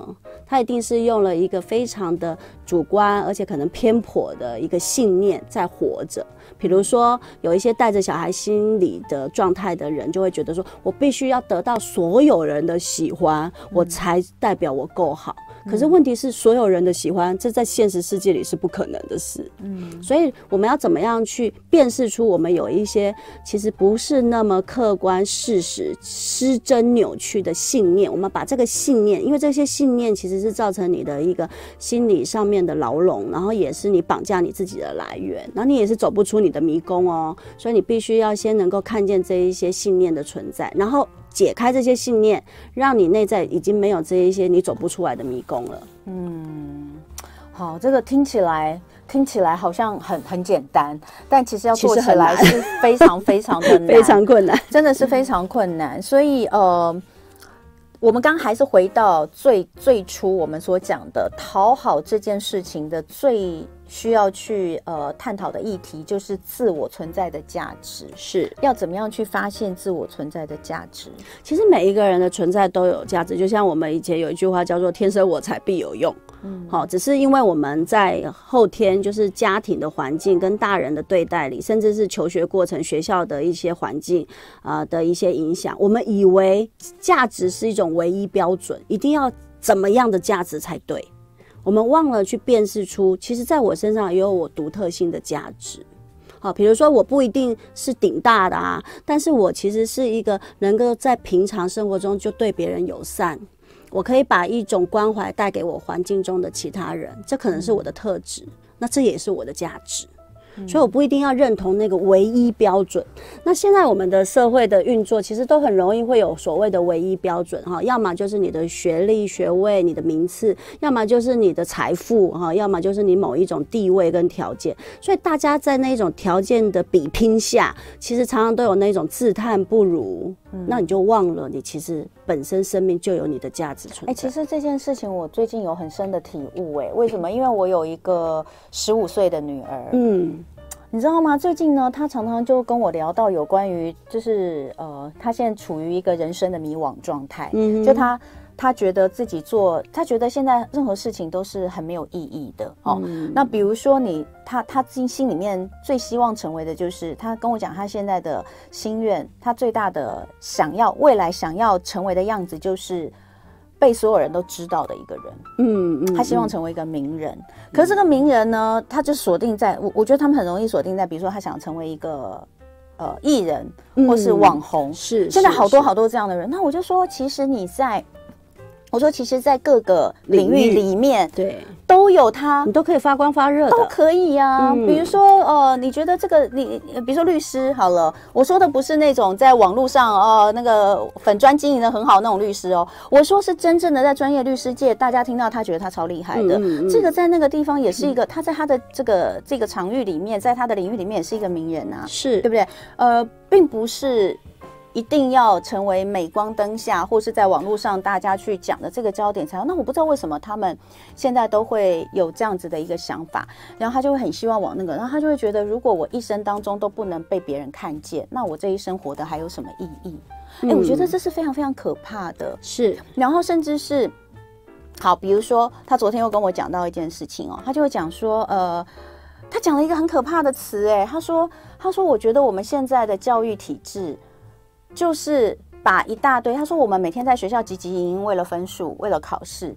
他一定是用了一个非常的主观，而且可能偏颇的一个信念在活着。 比如说，有一些带着小孩心理的状态的人，就会觉得说，我必须要得到所有人的喜欢，我才代表我够好。可是问题是，所有人的喜欢，这在现实世界里是不可能的事。嗯，所以我们要怎么样去辨识出我们有一些其实不是那么客观事实、失真扭曲的信念？我们把这个信念，因为这些信念其实是造成你的一个心理上面的牢笼，然后也是你绑架你自己的来源，然后你也是走不出 你的迷宫哦，所以你必须要先能够看见这一些信念的存在，然后解开这些信念，让你内在已经没有这一些你走不出来的迷宫了。嗯，好，这个听起来听起来好像很很简单，但其实要做起来是非常非常的难，非常困难，真的是非常困难。所以呃，我们刚还是回到最最初我们所讲的讨好这件事情的最。 需要去呃探讨的议题就是自我存在的价值，是要怎么样去发现自我存在的价值？其实每一个人的存在都有价值，就像我们以前有一句话叫做“天生我材必有用”。嗯，好，只是因为我们在后天就是家庭的环境跟大人的对待里，甚至是求学过程、学校的一些环境啊、呃、的一些影响，我们以为价值是一种唯一标准，一定要怎么样的价值才对。我们忘了去辨识出，其实在我身上也有我独特性的价值。 好，比如说我不一定是顶大的啊，但是我其实是一个能够在平常生活中就对别人友善，我可以把一种关怀带给我环境中的其他人，这可能是我的特质，嗯、那这也是我的价值，嗯、所以我不一定要认同那个唯一标准。那现在我们的社会的运作其实都很容易会有所谓的唯一标准哈，要么就是你的学历、学位、你的名次，要么就是你的财富哈，要么就是你某一种地位跟条件。所以大家在那种条件的比拼下，其实常常都有那种自叹不如。嗯、那你就忘了，你其实本身生命就有你的价值存在。哎、欸，其实这件事情我最近有很深的体悟、欸，哎，为什么？因为我有一个十五岁的女儿，嗯。 你知道吗？最近呢，他常常就跟我聊到有关于，就是呃，他现在处于一个人生的迷惘状态。嗯，就他他觉得自己做，他觉得现在任何事情都是很没有意义的哦。嗯、那比如说你，他他自己心里面最希望成为的就是，他跟我讲他现在的心愿，他最大的想要未来想要成为的样子就是。 被所有人都知道的一个人，嗯嗯，嗯他希望成为一个名人。嗯、可是这个名人呢，他就锁定在我，我觉得他们很容易锁定在，比如说他想成为一个呃艺人或是网红，嗯、是。是现在好多好多这样的人，那我就说，其实你在，我说其实，在各个领域里面，对，都有他，你都可以发光发热的，都可以啊。嗯、比如说呃，你觉得这个你，比如说律师好了，我说的不是那种在网络上哦、呃、那个。 粉专经营的很好那种律师哦，我说是真正的在专业律师界，大家听到他觉得他超厉害的。嗯嗯、这个在那个地方也是一个，嗯、他在他的这个这个场域里面，在他的领域里面也是一个名人啊，是对不对？呃，并不是一定要成为镁光灯下或是在网络上大家去讲的这个焦点才好。那我不知道为什么他们现在都会有这样子的一个想法，然后他就会很希望往那个，然后他就会觉得，如果我一生当中都不能被别人看见，那我这一生活的还有什么意义？ 哎、欸，我觉得这是非常非常可怕的，是。然后甚至是，好，比如说他昨天又跟我讲到一件事情哦，他就会讲说，呃，他讲了一个很可怕的词，哎，他说，他说，我觉得我们现在的教育体制就是把一大堆，他说我们每天在学校汲汲营营，为了分数，为了考试。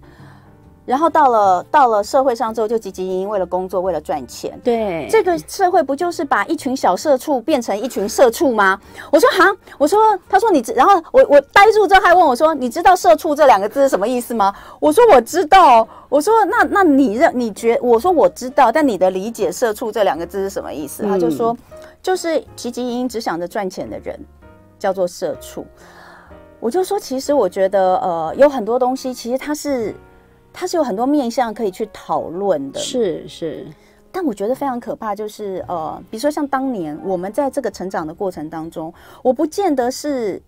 然后到了到了社会上之后，就汲汲营营，为了工作，为了赚钱。对，这个社会不就是把一群小社畜变成一群社畜吗？我说哈，我说，他说你，然后我我呆住之后，还问我说，你知道社畜这两个字是什么意思吗？我说我知道。我说那那你认你觉，我说我知道，但你的理解社畜这两个字是什么意思？嗯、他就说，就是汲汲营营只想着赚钱的人，叫做社畜。我就说，其实我觉得，呃，有很多东西，其实它是。 它是有很多面向可以去讨论的，是是，但我觉得非常可怕，就是呃，比如说像当年我们在这个成长的过程当中，我不见得是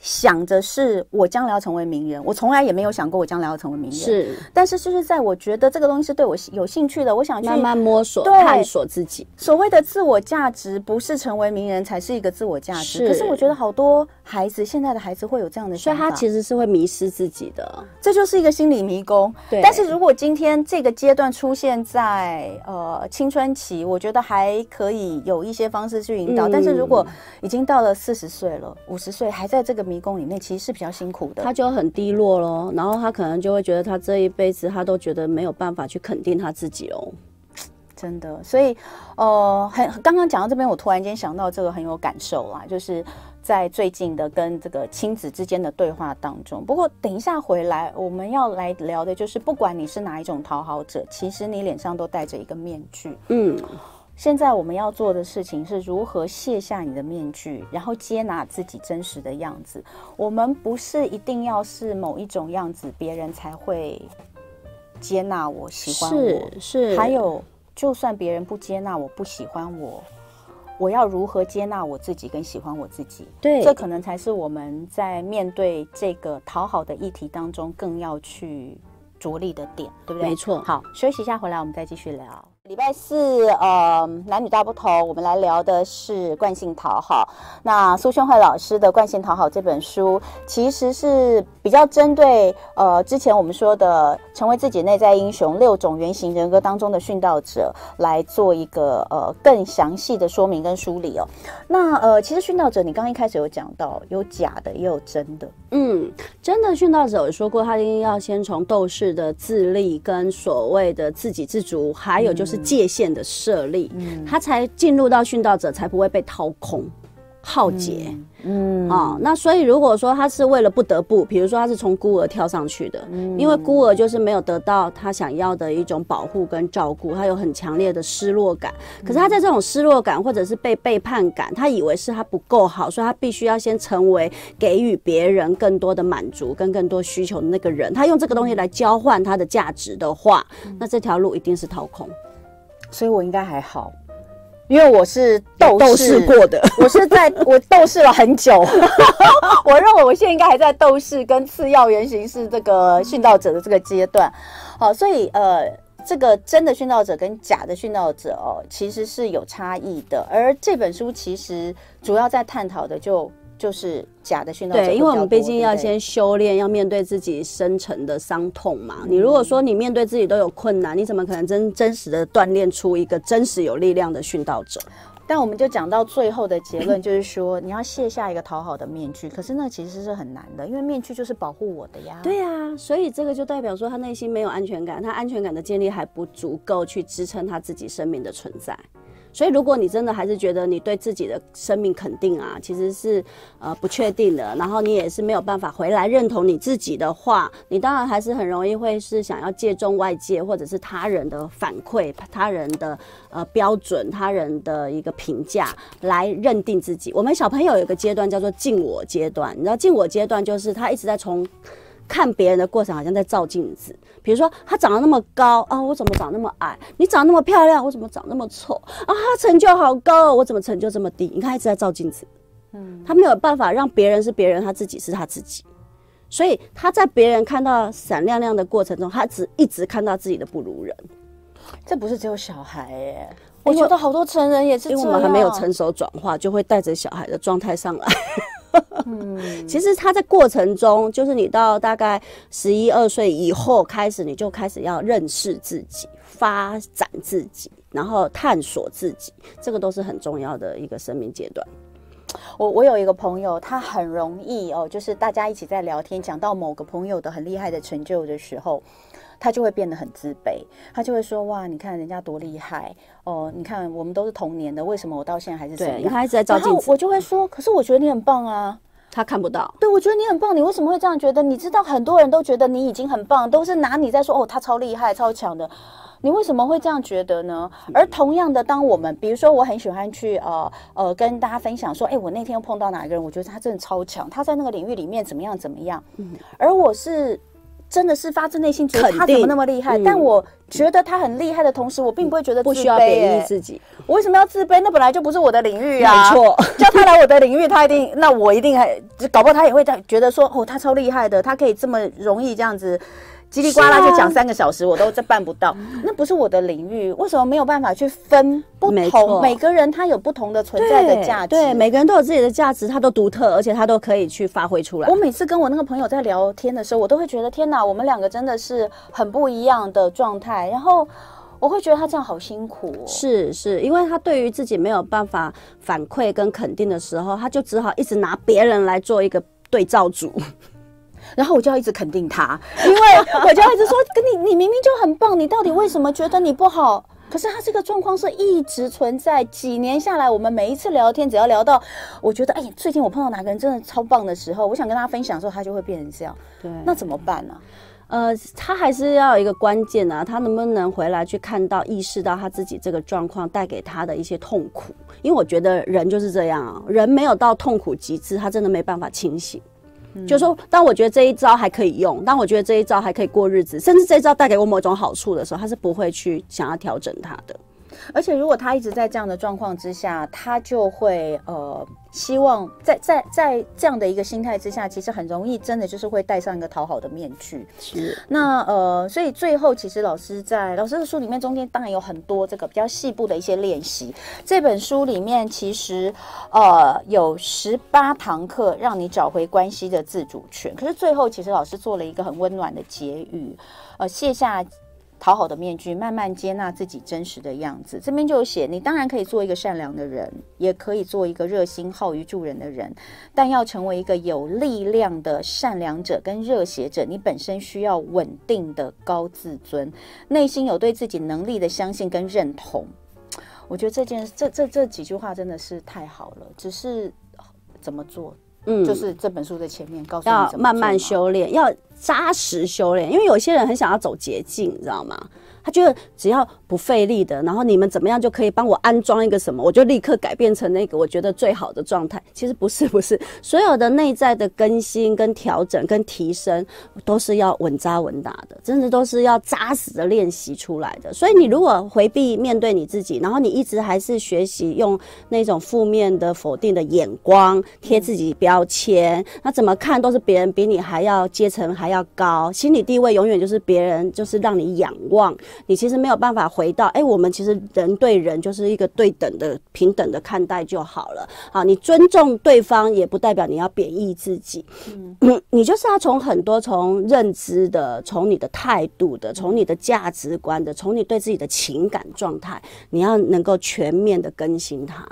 想着是我将来要成为名人，我从来也没有想过我将来要成为名人，是，但是就是在我觉得这个东西是对我有兴趣的，我想去慢慢摸索、探索自己。所谓的自我价值，不是成为名人才是一个自我价值，是可是我觉得好多。 孩子现在的孩子会有这样的想法，所以他其实是会迷失自己的，这就是一个心理迷宫。对，但是如果今天这个阶段出现在呃青春期，我觉得还可以有一些方式去引导。嗯、但是如果已经到了四十岁了、五十岁还在这个迷宫里面，其实是比较辛苦的。他就很低落咯，然后他可能就会觉得他这一辈子他都觉得没有办法去肯定他自己哦。 真的，所以，呃，很刚刚讲到这边，我突然间想到这个很有感受啦，就是在最近的跟这个亲子之间的对话当中。不过等一下回来，我们要来聊的就是，不管你是哪一种讨好者，其实你脸上都戴着一个面具。嗯，现在我们要做的事情是如何卸下你的面具，然后接纳自己真实的样子。我们不是一定要是某一种样子，别人才会接纳我、喜欢我。是，是，还有。 就算别人不接纳我，不喜欢我，我要如何接纳我自己跟喜欢我自己？对，这可能才是我们在面对这个讨好的议题当中更要去着力的点，对不对？没错。好，休息一下，回来我们再继续聊。礼拜四，呃，男女大不同，我们来聊的是惯性讨好。那苏炫慧老师的《惯性讨好》这本书，其实是比较针对呃之前我们说的成为自己内在英雄六种原型人格当中的殉道者来做一个呃更详细的说明跟梳理哦。那呃，其实殉道者，你刚刚一开始有讲到，有假的，也有真的。嗯，真的殉道者有说过，他一定要先从斗士的自立跟所谓的自给自足，还有就是、嗯。界限的设立，嗯、他才进入到殉道者，才不会被掏空、浩劫。嗯，啊、嗯哦，那所以如果说他是为了不得不，比如说他是从孤儿跳上去的，嗯、因为孤儿就是没有得到他想要的一种保护跟照顾，他有很强烈的失落感。可是他在这种失落感或者是被背叛感，他以为是他不够好，所以他必须要先成为给予别人更多的满足跟更多需求的那个人。他用这个东西来交换他的价值的话，嗯、那这条路一定是掏空。所以我应该还好，因为我是斗士过的，我是在我斗士了很久，我认为我现在应该还在斗士跟次要原型是这个殉道者的这个阶段。好，所以呃，这个真的殉道者跟假的殉道者哦，其实是有差异的。而这本书其实主要在探讨的就。就是假的殉道者，对，因为我们毕竟要先修炼，要面对自己深层的伤痛嘛。嗯、你如果说你面对自己都有困难，你怎么可能真真实的锻炼出一个真实有力量的殉道者？但我们就讲到最后的结论，就是说你要卸下一个讨好的面具，可是那其实是很难的，因为面具就是保护我的呀。对啊，所以这个就代表说他内心没有安全感，他安全感的建立还不足够去支撑他自己生命的存在。所以，如果你真的还是觉得你对自己的生命肯定啊，其实是呃不确定的，然后你也是没有办法回来认同你自己的话，你当然还是很容易会是想要借重外界或者是他人的反馈、他人的呃标准、他人的一个评价来认定自己。我们小朋友有一个阶段叫做近我阶段，你知道近我阶段就是他一直在从。看别人的过程好像在照镜子，比如说他长得那么高啊，我怎么长那么矮？你长那么漂亮，我怎么长那么丑？啊，他成就好高，我怎么成就这么低？你看一直在照镜子，嗯，他没有办法让别人是别人，他自己是他自己，所以他在别人看到闪亮亮的过程中，他只一直看到自己的不如人。这不是只有小孩耶、欸。我觉得好多成人也是这样，因为我们还没有成熟转化，就会带着小孩的状态上来。嗯，其实他在过程中，就是你到大概十一二岁以后开始，你就开始要认识自己、发展自己，然后探索自己，这个都是很重要的一个生命阶段。我我有一个朋友，他很容易哦，就是大家一起在聊天，讲到某个朋友的很厉害的成就的时候。他就会变得很自卑，他就会说：“哇，你看人家多厉害哦、呃！你看我们都是童年的，为什么我到现在还是这样？”对，他一直在照镜子。然后我就会说：“可是我觉得你很棒啊。”他看不到。对，我觉得你很棒，你为什么会这样觉得？你知道很多人都觉得你已经很棒，都是拿你在说：“哦，他超厉害、超强的。”你为什么会这样觉得呢？而同样的，当我们比如说，我很喜欢去呃呃跟大家分享说，哎、欸，我那天又碰到哪一个人，我觉得他真的超强，他在那个领域里面怎么样怎么样。嗯、而我是。真的是发自内心觉得他怎么那么厉害，嗯、但我觉得他很厉害的同时，我并不会觉得自卑、欸、不需要贬义自己。我为什么要自卑？那本来就不是我的领域啊！没错，叫他来我的领域，他一定，那我一定还搞不好他也会觉得说，哦，他超厉害的，他可以这么容易这样子。叽里呱啦就讲三个小时，我都这办不到，那不是我的领域，为什么没有办法去分不同？每个人他有不同的存在的价值，对，每个人都有自己的价值，他都独特，而且他都可以去发挥出来。我每次跟我那个朋友在聊天的时候，我都会觉得天哪，我们两个真的是很不一样的状态，然后。我会觉得他这样好辛苦哦，是是，因为他对于自己没有办法反馈跟肯定的时候，他就只好一直拿别人来做一个对照组。然后我就要一直肯定他，因为我就要一直说，跟你，你明明就很棒，你到底为什么觉得你不好？可是他这个状况是一直存在，几年下来，我们每一次聊天，只要聊到我觉得，哎，最近我碰到哪个人真的超棒的时候，我想跟他分享的时候，他就会变成这样。对，那怎么办呢、啊？呃，他还是要有一个关键啊，他能不能回来去看到、意识到他自己这个状况带给他的一些痛苦？因为我觉得人就是这样啊，人没有到痛苦极致，他真的没办法清醒。嗯、就是说，当我觉得这一招还可以用，当我觉得这一招还可以过日子，甚至这一招带给我某种好处的时候，他是不会去想要调整他的。而且如果他一直在这样的状况之下，他就会呃希望在在在这样的一个心态之下，其实很容易真的就是会戴上一个讨好的面具。是。那呃，所以最后其实老师在老师的书里面中间当然有很多这个比较细部的一些练习。这本书里面其实呃有十八堂课让你找回关系的自主权。可是最后其实老师做了一个很温暖的结语，呃，卸下讨好的面具，慢慢接纳自己真实的样子。这边就写，你当然可以做一个善良的人，也可以做一个热心好于助人的人，但要成为一个有力量的善良者跟热血者，你本身需要稳定的高自尊，内心有对自己能力的相信跟认同。我觉得这件这这这几句话真的是太好了，只是怎么做？嗯，就是这本书的前面告诉你怎么慢慢修炼，要扎实修炼。因为有些人很想要走捷径，你知道吗？他觉得只要不费力的，然后你们怎么样就可以帮我安装一个什么，我就立刻改变成那个我觉得最好的状态。其实不是，不是所有的内在的更新、跟调整、跟提升，都是要稳扎稳打的，真的都是要扎实的练习出来的。所以你如果回避面对你自己，然后你一直还是学习用那种负面的、否定的眼光贴自己标签，那怎么看都是别人比你还要阶层还要高，心理地位永远就是别人，就是让你仰望。你其实没有办法回到，哎、欸，我们其实人对人就是一个对等的、平等的看待就好了。好，你尊重对方，也不代表你要贬义自己。嗯，你就是要从很多从认知的、从你的态度的、从你的价值观的、从你对自己的情感状态，你要能够全面的更新它。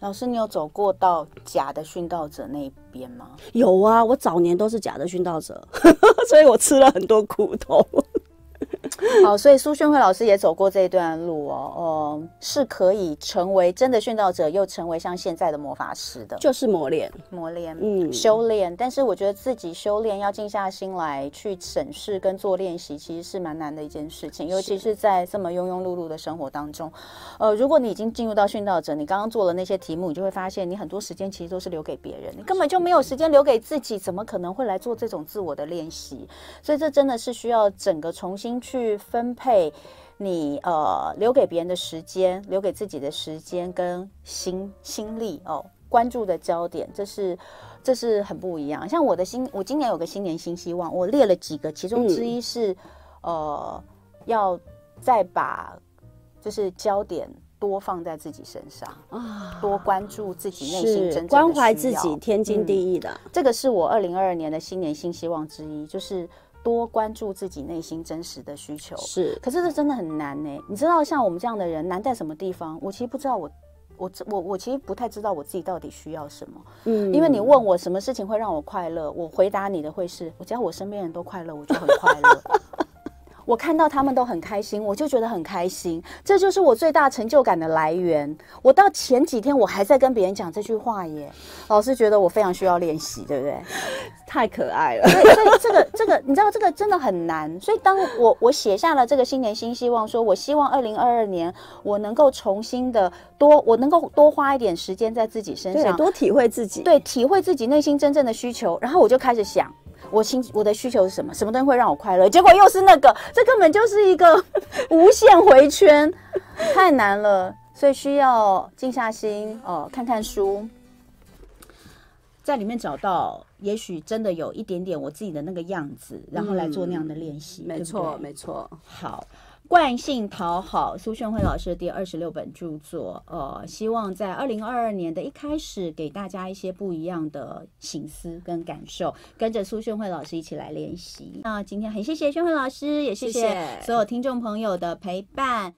老师，你有走过到假的殉道者那一边吗？有啊，我早年都是假的殉道者，所以我吃了很多苦头。好，所以苏炫慧老师也走过这一段路哦，哦、呃，是可以成为真的殉道者，又成为像现在的魔法师的，就是磨练、磨练、嗯，修炼。但是我觉得自己修炼要静下心来去审视跟做练习，其实是蛮难的一件事情，尤其是在这么庸庸碌碌的生活当中。呃，如果你已经进入到殉道者，你刚刚做了那些题目，你就会发现你很多时间其实都是留给别人，你根本就没有时间留给自己，怎么可能会来做这种自我的练习？所以这真的是需要整个重新去分配你呃留给别人的时间，留给自己的时间跟心心力哦，关注的焦点，这是这是很不一样。像我的新，我今年有个新年新希望，我列了几个，其中之一是、嗯、呃要再把就是焦点多放在自己身上啊，多关注自己内心真正的需要，关怀自己，天经地义的。嗯、这个是我二零二二年的新年新希望之一，就是。多关注自己内心真实的需求是，可是这真的很难呢、欸。你知道，像我们这样的人难在什么地方？我其实不知道我，我我我我其实不太知道我自己到底需要什么。嗯，因为你问我什么事情会让我快乐，我回答你的会是：我只要我身边人都快乐，我就很快乐。我看到他们都很开心，我就觉得很开心，这就是我最大成就感的来源。我到前几天我还在跟别人讲这句话耶，老师觉得我非常需要练习，对不对？太可爱了。所以，所以这个这个，你知道这个真的很难。所以当我我写下了这个新年新希望，说我希望二零二二年我能够重新的多，我能够多花一点时间在自己身上，多体会自己，对，体会自己内心真正的需求。然后我就开始想。我心我的需求是什么？什么东西会让我快乐？结果又是那个，这根本就是一个无限回圈，太难了。所以需要静下心哦、呃，看看书，在里面找到，也许真的有一点点我自己的那个样子，然后来做那样的练习。嗯、对不对？没错，没错。好。惯性讨好，苏炫慧老师的第二十六本著作，呃，希望在二零二二年的一开始给大家一些不一样的省思跟感受，跟着苏炫慧老师一起来练习。那今天很谢谢炫慧老师，也谢谢所有听众朋友的陪伴。